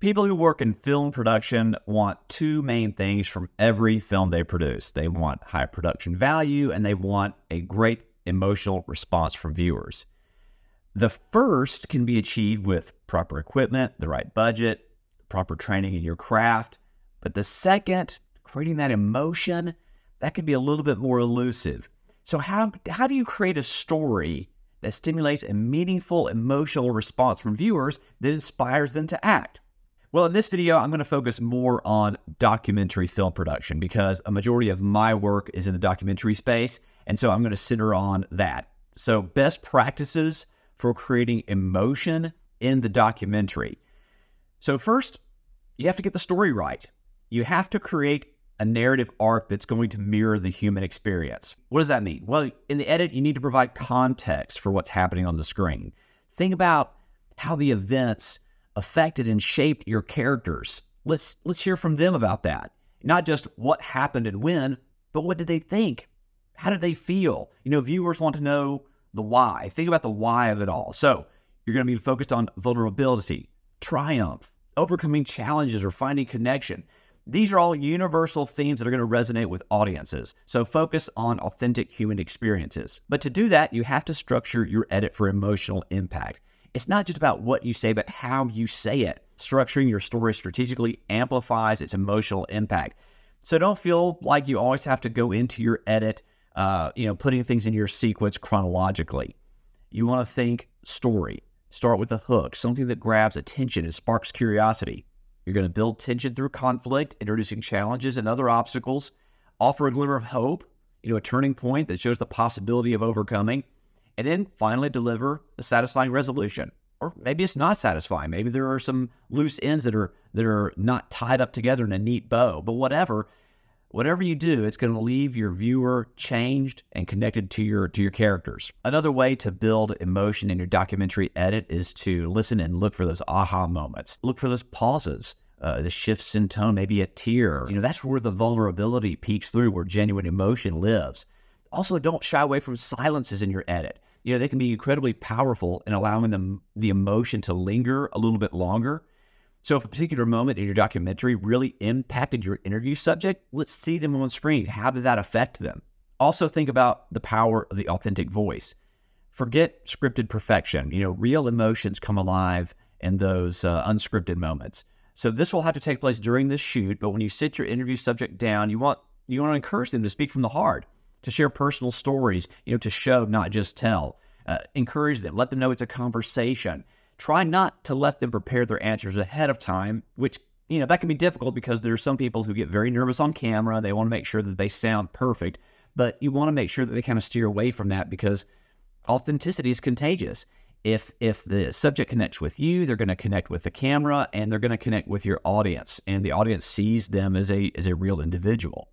People who work in film production want two main things from every film they produce. They want high production value, and they want a great emotional response from viewers. The first can be achieved with proper equipment, the right budget, proper training in your craft. But the second, creating that emotion, that can be a little bit more elusive. So how do you create a story that stimulates a meaningful emotional response from viewers that inspires them to act? Well, in this video, I'm going to focus more on documentary film production because a majority of my work is in the documentary space, and so I'm going to center on that. So, best practices for creating emotion in the documentary. So first, you have to get the story right. You have to create a narrative arc that's going to mirror the human experience. What does that mean? Well, in the edit, you need to provide context for what's happening on the screen. Think about how the events affected and shaped your characters. Let's hear from them about that. Not just what happened and when, but what did they think? How did they feel? You know, viewers want to know the why. Think about the why of it all. So you're going to be focused on vulnerability, triumph, overcoming challenges, or finding connection. These are all universal themes that are going to resonate with audiences. So focus on authentic human experiences. But to do that, you have to structure your edit for emotional impact. It's not just about what you say, but how you say it. Structuring your story strategically amplifies its emotional impact. So don't feel like you always have to go into your edit, putting things in your sequence chronologically. You want to think story. Start with a hook, something that grabs attention and sparks curiosity. You're going to build tension through conflict, introducing challenges and other obstacles. Offer a glimmer of hope, a turning point that shows the possibility of overcoming. And then finally deliver a satisfying resolution. Or maybe it's not satisfying. Maybe there are some loose ends that are not tied up together in a neat bow. But whatever you do, it's going to leave your viewer changed and connected to your characters. Another way to build emotion in your documentary edit is to listen and look for those aha moments. Look for those pauses, the shifts in tone, maybe a tear. That's where the vulnerability peeks through, where genuine emotion lives. Also, don't shy away from silences in your edit. They can be incredibly powerful in allowing the emotion to linger a little bit longer. So if a particular moment in your documentary really impacted your interview subject, let's see them on screen. How did that affect them? Also think about the power of the authentic voice. Forget scripted perfection. Real emotions come alive in those unscripted moments. So this will have to take place during this shoot, but when you sit your interview subject down, you want to encourage them to speak from the heart, to share personal stories, to show, not just tell. Encourage them. Let them know it's a conversation. Try not to let them prepare their answers ahead of time, which, that can be difficult because there are some people who get very nervous on camera. They want to make sure that they sound perfect, but you want to make sure that they kind of steer away from that because authenticity is contagious. If the subject connects with you, they're going to connect with the camera, and they're going to connect with your audience, and the audience sees them as a real individual.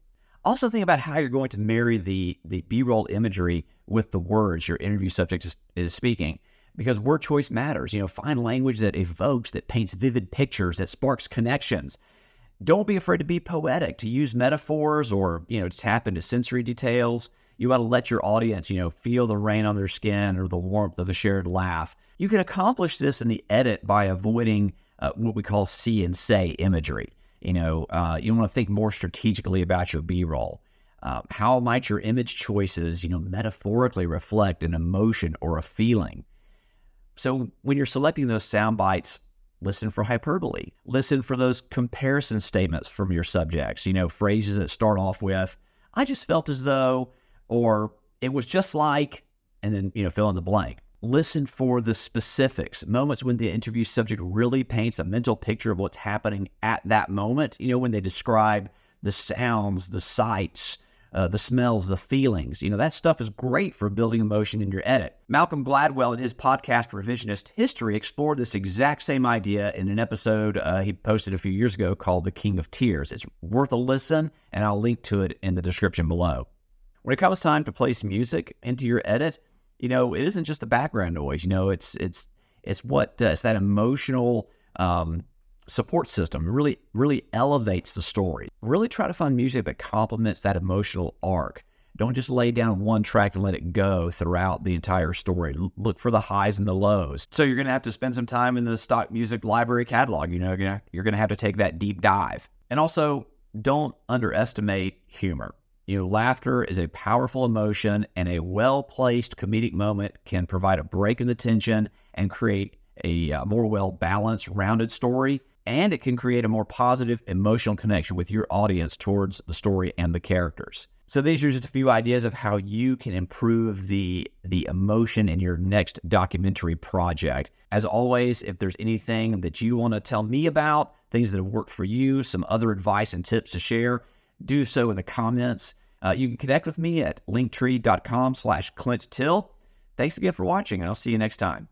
Also think about how you're going to marry the B-roll imagery with the words your interview subject is speaking, because word choice matters. Find language that evokes, that paints vivid pictures, that sparks connections. Don't be afraid to be poetic, to use metaphors, or, to tap into sensory details. You want to let your audience, feel the rain on their skin or the warmth of a shared laugh. You can accomplish this in the edit by avoiding what we call see and say imagery. You want to think more strategically about your B-roll. How might your image choices, metaphorically reflect an emotion or a feeling? So when you're selecting those sound bites, listen for hyperbole. Listen for those comparison statements from your subjects, phrases that start off with, I just felt as though, or it was just like, and then, fill in the blank. Listen for the specifics, moments when the interview subject really paints a mental picture of what's happening at that moment. When they describe the sounds, the sights, the smells, the feelings. That stuff is great for building emotion in your edit. Malcolm Gladwell in his podcast, Revisionist History, explored this exact same idea in an episode he posted a few years ago called The King of Tears. It's worth a listen, and I'll link to it in the description below. When it comes time to place music into your edit, it isn't just the background noise. It's that emotional support system. It really elevates the story. Really try to find music that complements that emotional arc. Don't just lay down one track and let it go throughout the entire story. Look for the highs and the lows. So you're going to have to spend some time in the stock music library catalog. You know, you're going to have to take that deep dive. And also, don't underestimate humor. You know, laughter is a powerful emotion, and a well-placed comedic moment can provide a break in the tension and create a more well-balanced, rounded story. And it can create a more positive emotional connection with your audience towards the story and the characters. So these are just a few ideas of how you can improve the emotion in your next documentary project. As always, if there's anything that you want to tell me about, things that have worked for you, some other advice and tips to share, do so in the comments. You can connect with me at linktree.com/ClintTill. Thanks again for watching, and I'll see you next time.